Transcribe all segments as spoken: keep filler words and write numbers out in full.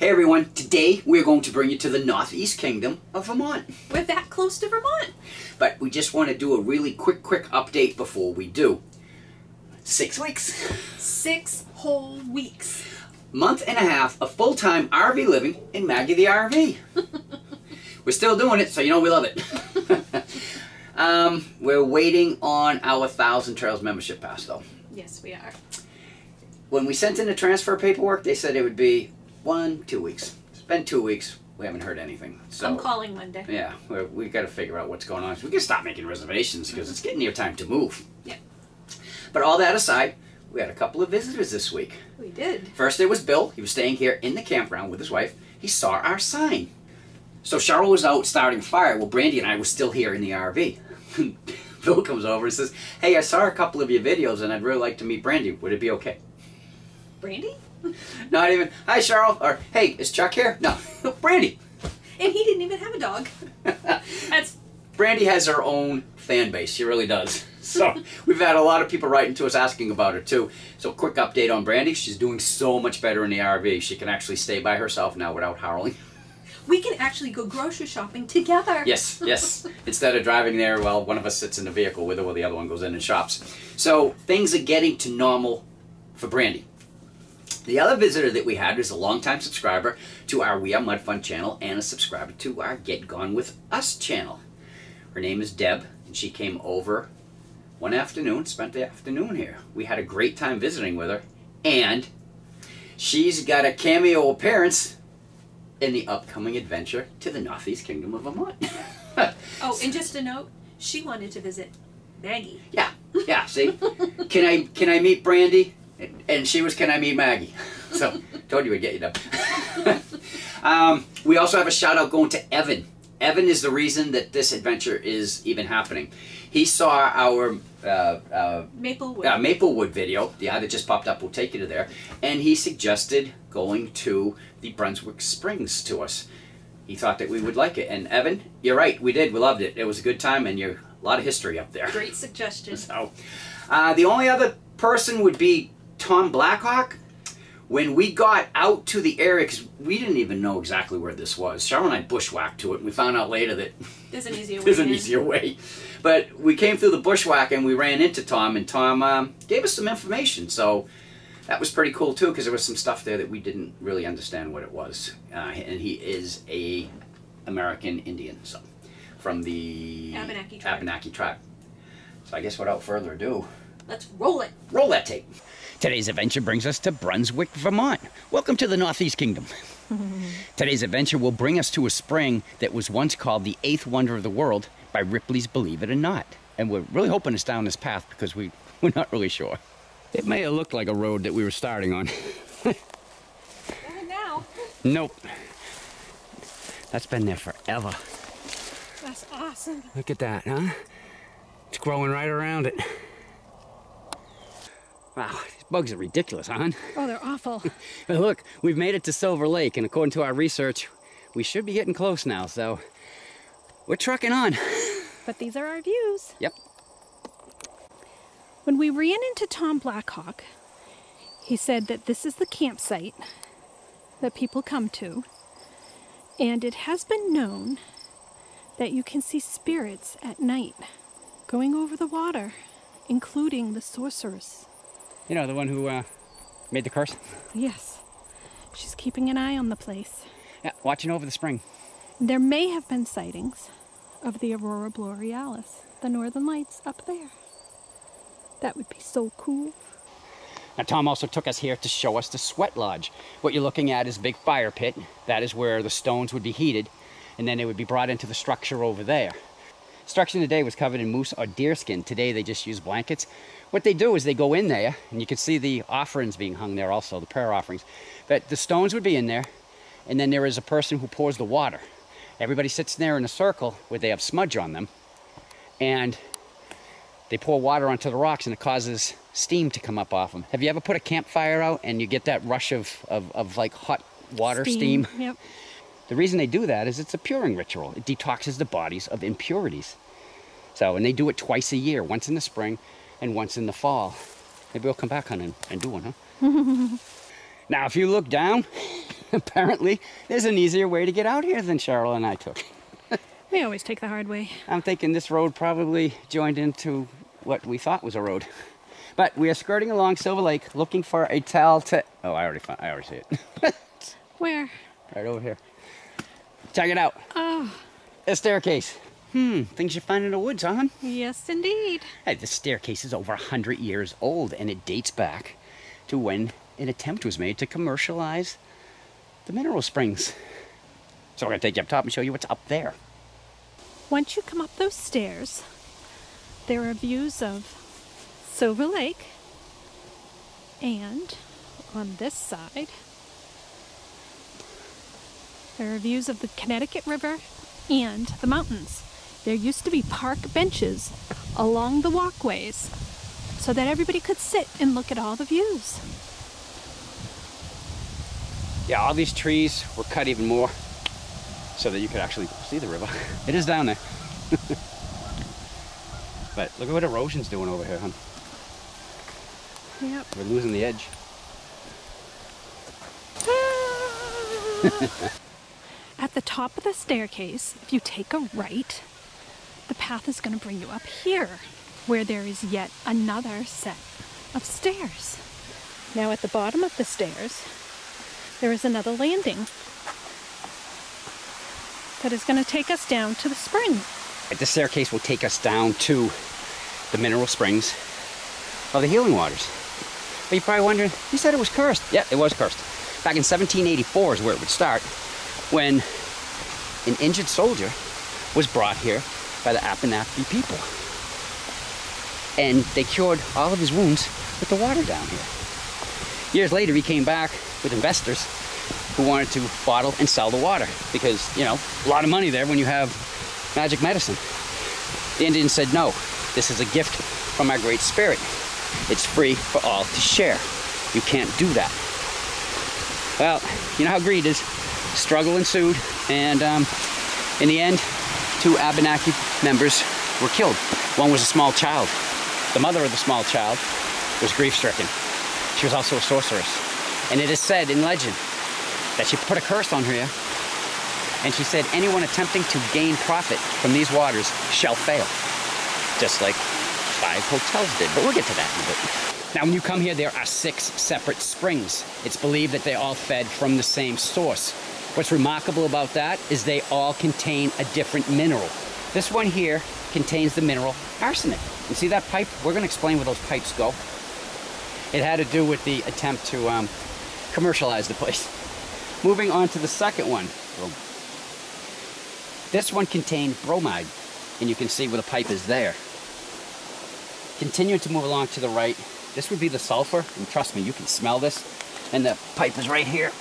Hey everyone, today we're going to bring you to the Northeast Kingdom of Vermont. We're that close to Vermont. But we just want to do a really quick, quick update before we do. Six weeks. Six whole weeks. Month and a half of full-time R V living in Maggie the R V. We're still doing it, so you know we love it. um, we're waiting on our Thousand Trails membership pass though. Yes, we are. When we sent in the transfer paperwork, they said it would be one, two weeks. It's been two weeks. We haven't heard anything. So, I'm calling Monday. Yeah, we're, we've got to figure out what's going on. We can stop making reservations because it's getting near time to move. Yeah. But all that aside, we had a couple of visitors this week. We did. First, there was Bill. He was staying here in the campground with his wife. He saw our sign. So Cheryl was out starting a fire while Brandy and I were still here in the R V. Bill comes over and says, "Hey, I saw a couple of your videos and I'd really like to meet Brandy. Would it be okay?" Brandy? Not even, "Hi Cheryl," or "Hey, is Chuck here?" No, Brandy. And he didn't even have a dog. That's... Brandy has her own fan base, she really does. So we've had a lot of people writing to us asking about her too. So quick update on Brandy, she's doing so much better in the R V. She can actually stay by herself now without howling. We can actually go grocery shopping together. Yes, yes. Instead of driving there, well, one of us sits in the vehicle with her while the other one goes in and shops. So things are getting to normal for Brandy. The other visitor that we had is a longtime subscriber to our We R Mud Fun channel and a subscriber to our Get Gone With Us channel. Her name is Deb, and she came over one afternoon, spent the afternoon here. We had a great time visiting with her, and she's got a cameo appearance in the upcoming adventure to the Northeast Kingdom of Vermont. Oh, and just a note, she wanted to visit Maggie. Yeah, yeah, see? can I can I meet Brandy? And she was, "Can I meet Maggie?" So, told you we'd get you done. um, we also have a shout out going to Evan. Evan is the reason that this adventure is even happening. He saw our uh, uh, Maplewood. Uh, Maplewood video, the eye that just popped up, we'll take you to there. And he suggested going to the Brunswick Springs to us. He thought that we would like it. And Evan, you're right, we did, we loved it. It was a good time and you're, a lot of history up there. Great suggestion. So, uh, the only other person would be Tom Blackhawk. When we got out to the area, because we didn't even know exactly where this was. Cheryl and I bushwhacked to it, and we found out later that there's an easier way. there's an easier way. But we came through the bushwhack, and we ran into Tom, and Tom um, gave us some information. So that was pretty cool, too, because there was some stuff there that we didn't really understand what it was. Uh, and he is a American Indian, so from the Abenaki tribe. Abenaki tribe. So I guess without further ado, let's roll it. Roll that tape. Today's adventure brings us to Brunswick, Vermont. Welcome to the Northeast Kingdom. Today's adventure will bring us to a spring that was once called the eighth wonder of the world by Ripley's Believe It or Not. And we're really hoping it's down this path because we, we're not really sure. It may have looked like a road that we were starting on. Not now. Nope. That's been there forever. That's awesome. Look at that, huh? It's growing right around it. Wow, these bugs are ridiculous, huh? Oh, they're awful. But look, we've made it to Silver Lake, and according to our research, we should be getting close now, so we're trucking on. But these are our views. Yep. When we ran into Tom Blackhawk, he said that this is the campsite that people come to, and it has been known that you can see spirits at night going over the water, including the sorceress. You know, the one who uh, made the curse? Yes. She's keeping an eye on the place. Yeah, watching over the spring. There may have been sightings of the Aurora Borealis, the northern lights up there. That would be so cool. Now, Tom also took us here to show us the sweat lodge. What you're looking at is a big fire pit. That is where the stones would be heated, and then they would be brought into the structure over there. Structure today was covered in moose or deer skin. Today they just use blankets. What they do is they go in there, and you can see the offerings being hung there also, the prayer offerings. But the stones would be in there, and then there is a person who pours the water. Everybody sits there in a circle where they have smudge on them, and they pour water onto the rocks, and it causes steam to come up off them. Have you ever put a campfire out, and you get that rush of, of, of like hot water steam? steam? Yep. The reason they do that is it's a puring ritual. It detoxes the bodies of impurities. So, and they do it twice a year, once in the spring and once in the fall. Maybe we'll come back on and, and do one, huh? Now, if you look down, Apparently, there's an easier way to get out here than Cheryl and I took. We always take the hard way. I'm thinking this road probably joined into what we thought was a road. But we are skirting along Silver Lake looking for a telltale... Oh, I already found, I already see it. Where? Right over here. Check it out. Oh. A staircase. Hmm, things you find in the woods, huh? Yes, indeed. Hey, this staircase is over one hundred years old, and it dates back to when an attempt was made to commercialize the mineral springs. So we're going to take you up top and show you what's up there. Once you come up those stairs, there are views of Silver Lake, and on this side, there are views of the Connecticut River and the mountains. There used to be park benches along the walkways so that everybody could sit and look at all the views. Yeah, all these trees were cut even more so that you could actually see the river. It is down there. But look at what erosion's doing over here, hon. Yep. We're losing the edge. Ah! At the top of the staircase, if you take a right, the path is going to bring you up here, where there is yet another set of stairs. Now at the bottom of the stairs, there is another landing that is going to take us down to the spring. This staircase will take us down to the mineral springs of the healing waters. But you're probably wondering, you said it was cursed. Yeah, it was cursed. Back in seventeen eighty-four is where it would start, when an injured soldier was brought here by the Abenaki people. And they cured all of his wounds with the water down here. Years later, he came back with investors who wanted to bottle and sell the water because, you know, a lot of money there when you have magic medicine. The Indians said, no, this is a gift from our Great Spirit. It's free for all to share. You can't do that. Well, you know how greed is. Struggle ensued, and um, in the end, two Abenaki members were killed. One was a small child. The mother of the small child was grief-stricken. She was also a sorceress. And it is said in legend that she put a curse on her, and she said, anyone attempting to gain profit from these waters shall fail. Just like five hotels did, but we'll get to that in a bit. Now, when you come here, there are six separate springs. It's believed that they all fed from the same source. What's remarkable about that is they all contain a different mineral. This one here contains the mineral arsenic. You see that pipe? We're going to explain where those pipes go. It had to do with the attempt to um, commercialize the place. Moving on to the second one. This one contained bromide, and you can see where the pipe is there. Continuing to move along to the right, this would be the sulfur, and trust me, you can smell this, and the pipe is right here.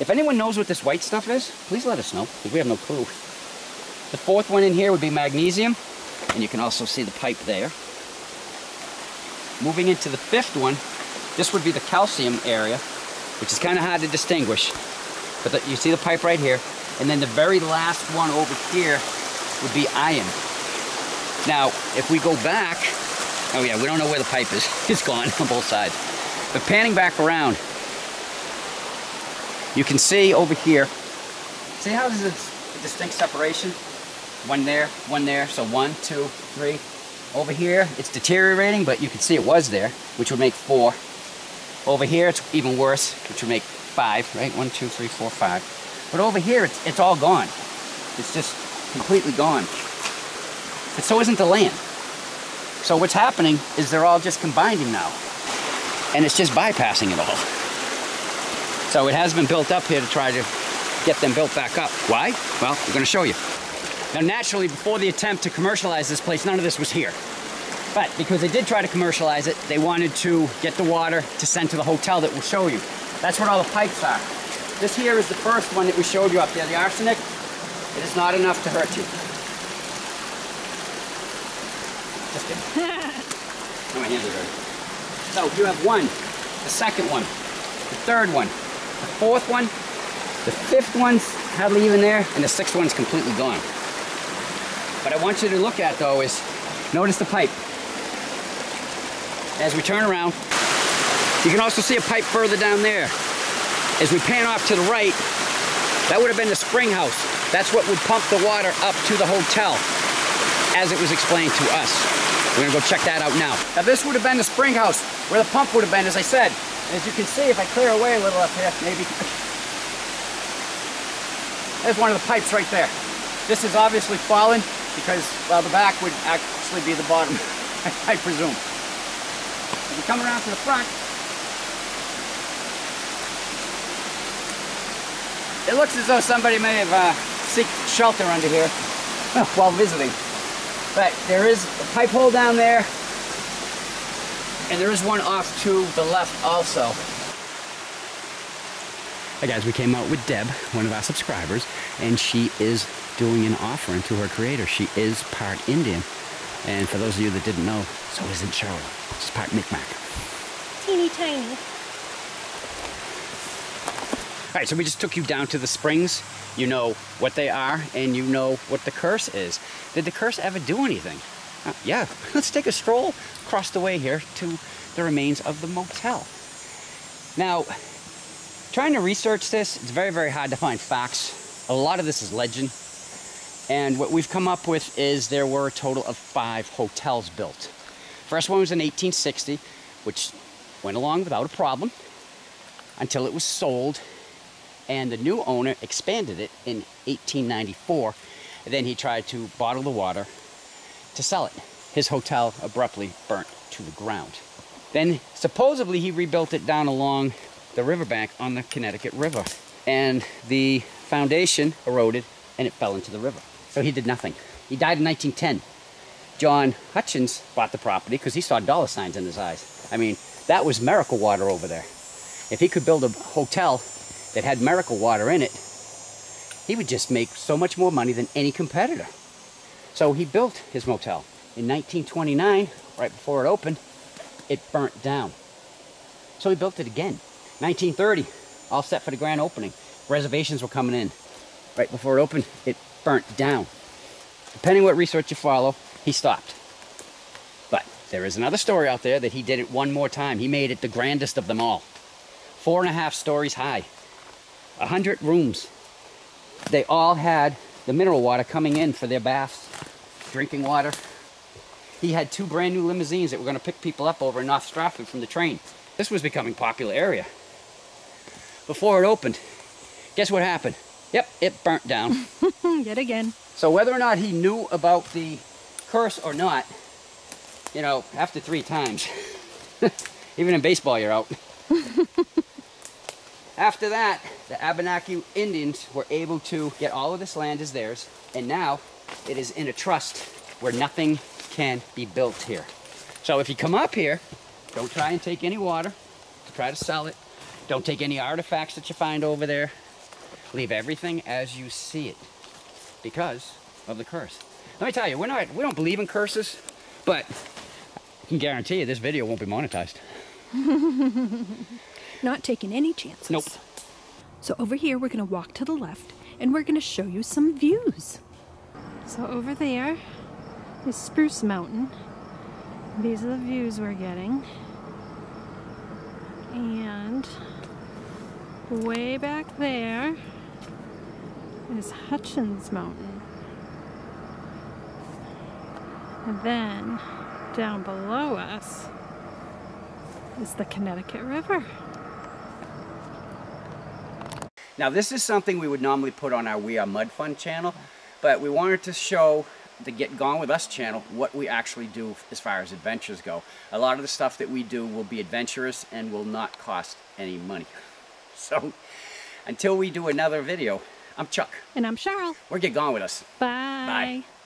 If anyone knows what this white stuff is, please let us know, because we have no clue. The fourth one in here would be magnesium, and you can also see the pipe there. Moving into the fifth one, this would be the calcium area, which is kind of hard to distinguish. But the, you see the pipe right here, and then the very last one over here would be iron. Now, if we go back, oh yeah, we don't know where the pipe is. It's gone on both sides. But panning back around, you can see over here, see how there's a distinct separation? One there, one there, so one, two, three. Over here, it's deteriorating, but you can see it was there, which would make four. Over here, it's even worse, which would make five, right? One, two, three, four, five. But over here, it's, it's all gone. It's just completely gone. And so isn't the land. So what's happening is they're all just combining now, and it's just bypassing it all. So it has been built up here to try to get them built back up. Why? Well, we're going to show you. Now, naturally, before the attempt to commercialize this place, none of this was here. But because they did try to commercialize it, they wanted to get the water to send to the hotel that we'll show you. That's what all the pipes are. This here is the first one that we showed you up there, the arsenic. It is not enough to hurt you. Just kidding. No, my hands are dirty. So you have one, the second one, the third one, the fourth one, the fifth one's hardly even there, and the sixth one's completely gone. What I want you to look at, though, is notice the pipe. As we turn around, you can also see a pipe further down there. As we pan off to the right, that would have been the spring house. That's what would pump the water up to the hotel, as it was explained to us. We're gonna go check that out now. Now this would have been the spring house, where the pump would have been, as I said. As you can see, if I clear away a little up here, maybe. There's one of the pipes right there. This is obviously fallen because, well, the back would actually be the bottom, I presume. If you come around to the front, it looks as though somebody may have uh, seeked shelter under here while visiting. But there is a pipe hole down there, and there is one off to the left also. Hey guys, we came out with Deb, one of our subscribers, and she is doing an offering to her creator. She is part Indian, and for those of you that didn't know, so isn't Cheryl. She's part Micmac. Teeny tiny. All right, so we just took you down to the springs. You know what they are, and you know what the curse is. Did the curse ever do anything? Uh, yeah, let's take a stroll across the way here to the remains of the motel. Now, trying to research this, it's very, very hard to find facts. A lot of this is legend. And what we've come up with is there were a total of five hotels built. First one was in eighteen sixty, which went along without a problem until it was sold. And the new owner expanded it in eighteen ninety-four. And then he tried to bottle the water to sell it. His hotel abruptly burnt to the ground. Then supposedly he rebuilt it down along the riverbank on the Connecticut River, and the foundation eroded and it fell into the river. So he did nothing. He died in nineteen ten. John Hutchins bought the property because he saw dollar signs in his eyes. I mean, that was miracle water over there. If he could build a hotel that had miracle water in it, he would just make so much more money than any competitor. So he built his motel. In nineteen twenty-nine, right before it opened, it burnt down. So he built it again. nineteen thirty, all set for the grand opening. Reservations were coming in. Right before it opened, it burnt down. Depending what research you follow, he stopped. But there is another story out there that he did it one more time. He made it the grandest of them all. Four and a half stories high. A hundred rooms. They all had the mineral water coming in for their baths, drinking water. He had two brand new limousines that were gonna pick people up over in North Stratford from the train. This was becoming a popular area. Before it opened, guess what happened? Yep, it burnt down. Yet again. So whether or not he knew about the curse or not, you know, after three times, even in baseball you're out. After that, the Abenaki Indians were able to get all of this land as theirs, and now it is in a trust where nothing can be built here. So if you come up here, don't try and take any water to try to sell it. Don't take any artifacts that you find over there. Leave everything as you see it because of the curse. Let me tell you, we're not, we don't believe in curses, but I can guarantee you this video won't be monetized. Not taking any chances. Nope. So over here, we're gonna walk to the left and we're gonna show you some views. So over there is Spruce Mountain. These are the views we're getting. And way back there is Hutchins Mountain. And then down below us is the Connecticut River. Now this is something we would normally put on our We Are Mud Fun channel, but we wanted to show the Get Gone With Us channel what we actually do as far as adventures go. A lot of the stuff that we do will be adventurous and will not cost any money. So until we do another video, I'm Chuck. And I'm Cheryl. We're Get Gone With Us. Bye. Bye.